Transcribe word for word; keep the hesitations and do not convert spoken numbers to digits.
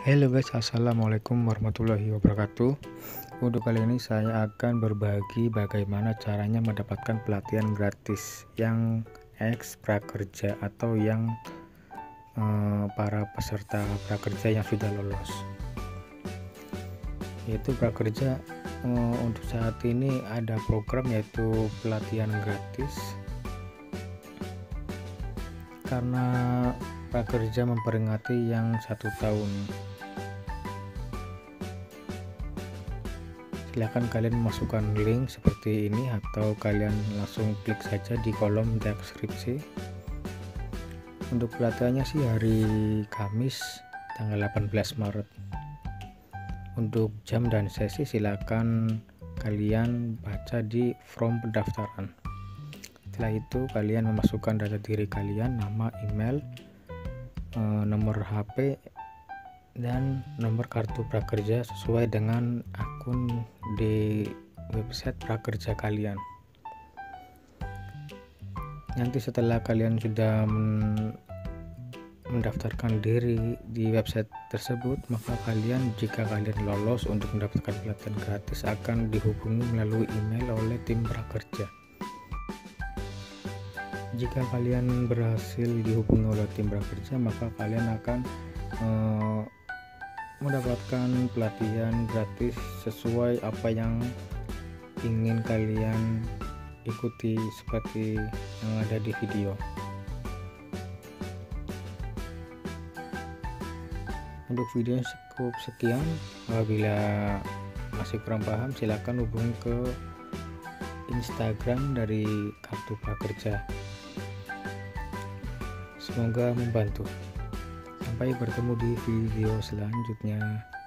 Halo guys, assalamualaikum warahmatullahi wabarakatuh. Untuk kali ini saya akan berbagi bagaimana caranya mendapatkan pelatihan gratis yang eks prakerja atau yang eh, para peserta prakerja yang sudah lolos. Yaitu prakerja eh, untuk saat ini ada program yaitu pelatihan gratis. Karena prakerja memperingati yang satu tahun. Silahkan kalian masukkan link seperti ini atau kalian langsung klik saja di kolom deskripsi. Untuk pelatihannya sih hari Kamis tanggal delapan belas Maret. Untuk jam dan sesi silahkan kalian baca di form pendaftaran. Setelah itu kalian memasukkan data diri kalian, nama, email, nomor H P, dan nomor kartu prakerja sesuai dengan akun di website prakerja kalian. Nanti setelah kalian sudah mendaftarkan diri di website tersebut, maka kalian jika kalian lolos untuk mendapatkan pelatihan gratis akan dihubungi melalui email oleh tim prakerja. Jika kalian berhasil dihubungi oleh tim prakerja, maka kalian akan eh, mendapatkan pelatihan gratis sesuai apa yang ingin kalian ikuti seperti yang ada di video. Untuk video cukup sekian. Apabila masih kurang paham, silakan hubungi ke Instagram dari Kartu Prakerja. Semoga membantu. Sampai bertemu di video selanjutnya.